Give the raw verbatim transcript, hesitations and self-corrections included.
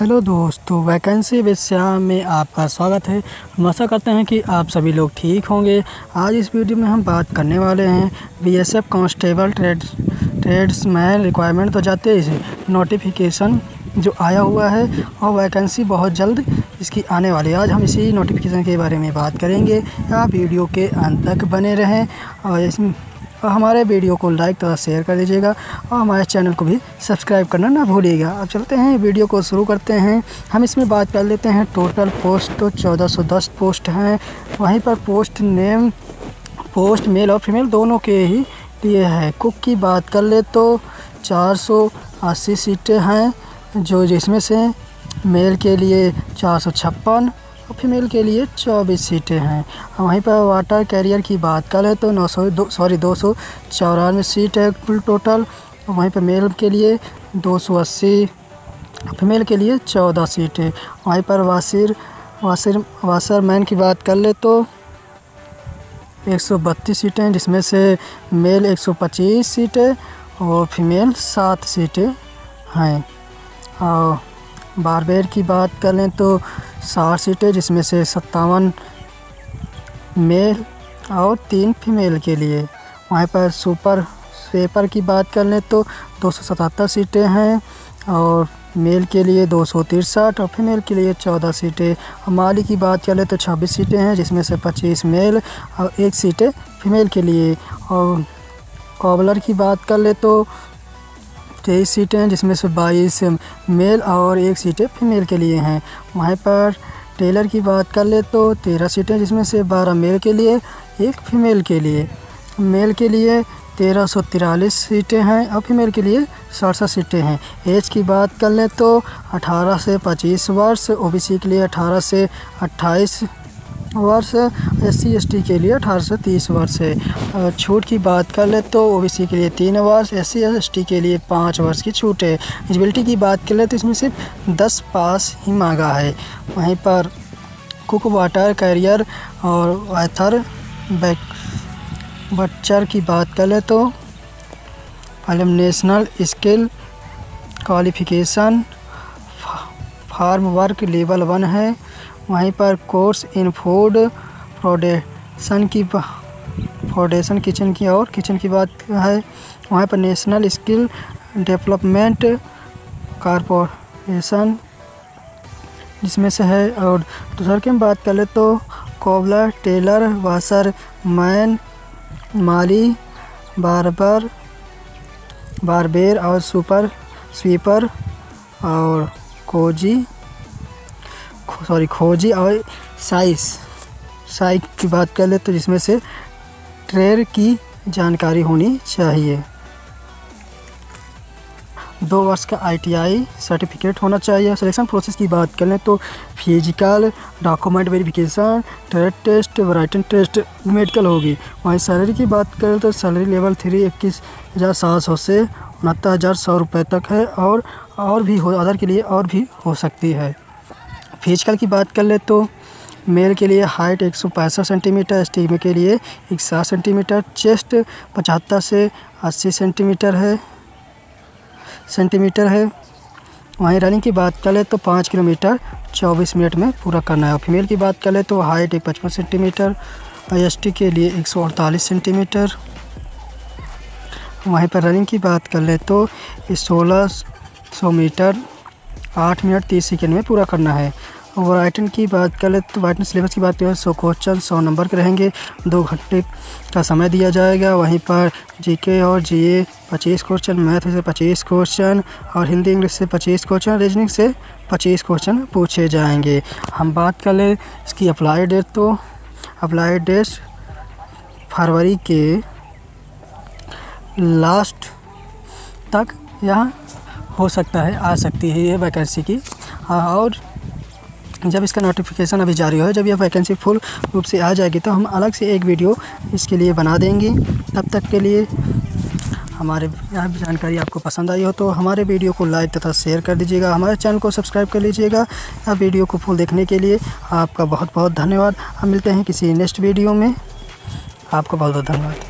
Hello दोस्तों, vacancy with Shyam में आपका स्वागत है। हम आशा करते हैं कि आप सभी लोग ठीक होंगे। आज इस वीडियो में हम बात करने वाले हैं BSF constable trade tradesman requirement तो जाते ही नोटिफिकेशन जो आया हुआ है और वैकेंसी बहुत जल्द इसकी आने वाली है। आज हम इसी नोटिफिकेशन के बारे में बात करेंगे। आप वीडियो के अंत तक बने रहें और इसमें और हमारे वीडियो को लाइक तथा शेयर कर दीजिएगा और हमारे चैनल को भी सब्सक्राइब करना ना भूलिएगा। अब चलते हैं वीडियो को शुरू करते हैं। हम इसमें बात कर लेते हैं टोटल पोस्ट तो चौदह सौ दस पोस्ट हैं। वहीं पर पोस्ट नेम पोस्ट मेल और फीमेल दोनों के ही लिए है। कुक की बात कर ले तो चार सौ अस्सी सीटें हैं, जो जिसमें से मेल के लिए चार सौ छप्पन फीमेल के लिए चौबीस सीटें हैं। वहीं पर वाटर कैरियर की बात करें तो नौ सौ दो सॉरी दो सौ चौरानवे सीट है कुल टोटल। वहीं पर मेल के लिए दो सौ अस्सी, फीमेल के लिए चौदह सीट है। वहीं पर वासिर वासिर वासरमैन की बात कर ले तो एक सौ बत्तीस सीटें हैं, जिसमें से मेल एक सौ पच्चीस सीटें और फीमेल सात सीटें हैं। और बारबेर की बात कर लें तो साठ सीटें, जिसमें से सत्तावन मेल और तीन फीमेल के लिए। वहीं पर सुपर स्वेपर की बात कर लें तो दो सौ सतहत्तर सीटें हैं और मेल के लिए दो सौ तिरसठ और फीमेल के लिए चौदह सीटें। और माली की बात कर लें तो छब्बीस सीटें हैं, जिसमें से पच्चीस मेल और एक सीटें फीमेल के लिए। और कॉबलर की बात कर लें तो तेईस सीटें हैं, जिसमें से बाईस मेल और एक सीटें फीमेल के लिए हैं। वहीं पर टेलर की बात कर ले तो तेरह सीटें, जिसमें से बारह मेल के लिए एक फीमेल के लिए। मेल के लिए तेरह सौ तिरालीस सीटें हैं और फीमेल के लिए सड़सठ सीटें हैं। एज की बात कर ले तो अठारह से पच्चीस वर्ष, ओबीसी के लिए अठारह से अट्ठाईस वर्ष, एस सी एस टी के लिए अठारह से तीस वर्ष है। छूट की बात कर ले तो ओबीसी के लिए तीन वर्ष, एस सी एस टी के लिए पाँच वर्ष की छूट है। एलिजिबिलिटी की बात कर ले तो इसमें सिर्फ दस पास ही मांगा है। वहीं पर कुक, वाटर कैरियर और एथर बैक बच्चर की बात कर ले तो एलिमिनेशनल skill qualification farm work level one है। वहीं पर कोर्स इन फूड प्रोडक्शन की प्रोडक्शन किचन की और किचन की बात है। वहाँ पर नेशनल स्किल डेवलपमेंट कॉरपोरेशन, जिसमें से है। और दूसरा की बात कर ले तो कोबलर, टेलर, वासर मैन, माली, बारबर बारबेर और सुपर स्वीपर और कोजी सॉरी खोजी और साइस साइक की बात कर ले तो जिसमें से ट्रेड की जानकारी होनी चाहिए। दो वर्ष का आईटीआई सर्टिफिकेट होना चाहिए। सिलेक्शन प्रोसेस की बात कर लें तो physical, document verification, trade test, writing test, medical होगी। वहीं सैलरी की बात करें तो सैलरी लेवल थ्री इक्कीस हज़ार सात सौ से उनहत्तर हज़ार सौ रुपये तक है और और भी हो अदर के लिए और भी हो सकती है। फिजिकल की बात कर ले तो मेल के लिए हाइट एक सौ पैंसठ सेंटीमीटर, स्टीम के लिए इकसठ सेंटीमीटर, चेस्ट पचहत्तर से अस्सी सेंटीमीटर है सेंटीमीटर है। वहीं रनिंग की बात कर ले तो पाँच किलोमीटर चौबीस मिनट में पूरा करना है। और फीमेल की बात कर ले तो हाइट एक पचपन सेंटीमीटर, एसटी के लिए एक सौ अड़तालीस सेंटीमीटर। वहीं पर रनिंग की बात कर ले तो सोलह सौ मीटर आठ मिनट तीस सेकेंड में पूरा करना है। और राइटिंग की बात कर ले तो राइटिंग सिलेबस की बात करें सौ क्वेश्चन सौ नंबर के रहेंगे, दो घंटे का समय दिया जाएगा। वहीं पर जीके और जीए पच्चीस क्वेश्चन, मैथ से पच्चीस क्वेश्चन और हिंदी इंग्लिश से पच्चीस क्वेश्चन, रीजनिंग से पच्चीस क्वेश्चन पूछे जाएंगे। हम बात कर ले इसकी अप्लाई डेट तो अप्लाई डेट फरवरी के लास्ट तक यहाँ हो सकता है आ सकती है ये वैकेंसी की। और जब इसका नोटिफिकेशन अभी जारी हो, जब यह वैकेंसी फुल रूप से आ जाएगी तो हम अलग से एक वीडियो इसके लिए बना देंगे। तब तक के लिए हमारे जानकारी आपको पसंद आई हो तो हमारे वीडियो को लाइक तथा शेयर कर दीजिएगा, हमारे चैनल को सब्सक्राइब कर लीजिएगा। अब वीडियो को फुल देखने के लिए आपका बहुत बहुत धन्यवाद। हम मिलते हैं किसी नेक्स्ट वीडियो में। आपका बहुत बहुत धन्यवाद।